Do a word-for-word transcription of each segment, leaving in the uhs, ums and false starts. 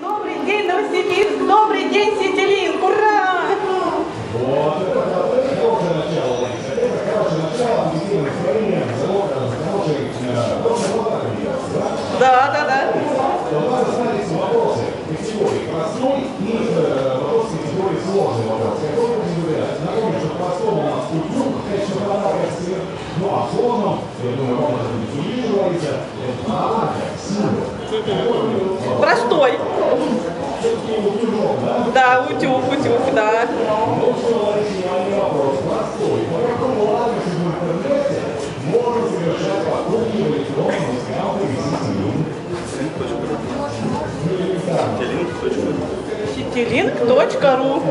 Добрый день, Новосибирск! Добрый день, Ситилинк! Ура! Вот. Хорошее начало. Хорошее начало. Да, да, да. У нас остались вопросы категории простой и вопросы категории сложный вопрос. Которые будем выбирать. Напомню, что простому у нас культур, конечно, понравится. Ну а сложным, я думаю, вам это не сильно говорится, это аналогия, сила. Простой. Все-таки утюжок, да? Да, утюг, утюг, да. Ну что, Лариса, вопрос простой. По какому адресу в интернете можно совершать покупки в электронном сериале ситилинк точка ру.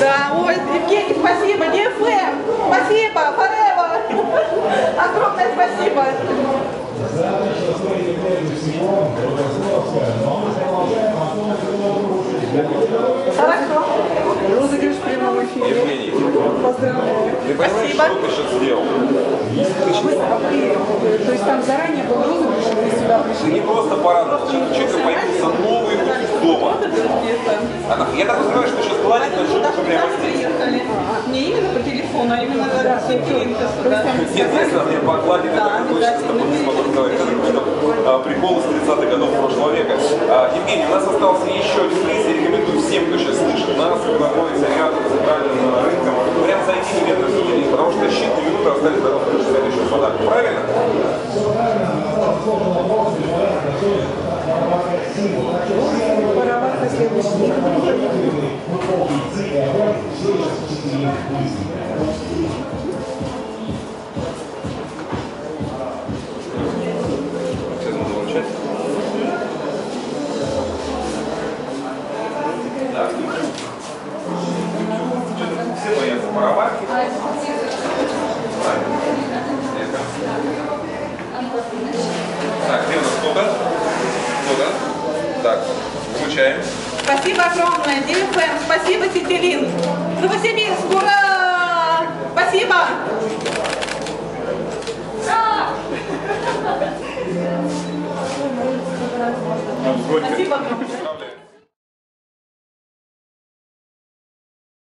Да, ой, Евгений, спасибо, ди эф эм, спасибо, forever, огромное спасибо. Хорошо. Розыгрыш в прямом эфире. Евгений, поздравляю. Ты понимаешь, что ты сейчас сделал? То есть там заранее был розыгрыш, и ты сюда пришли? Не просто порадовал. Человек появился новый выпуск дома. Я так понимаю, что сейчас платит, но что-то прямо здесь. Не именно по телефону, а именно с Ситилинка. Естественно, мне покладит, это такой чисто подписмотр говорит, что приколы с тридцатых годов прошлого века. Евгений, у нас остался еще релиз. Я рекомендую всем, кто сейчас слышит нас, кто находится рядом с центральным рынком, прям зайти немедленно в Ситилинк, потому что считанные минуты остались до того, что следующего подарка. Правильно? Сейчас надо молчать. Да, все боятся пароварки. Так, где у нас кто-то? Кто-то? Так, включаем. Спасибо огромное, ди эф эм, спасибо, Ситилинк. Новосибирск, ура! Спасибо!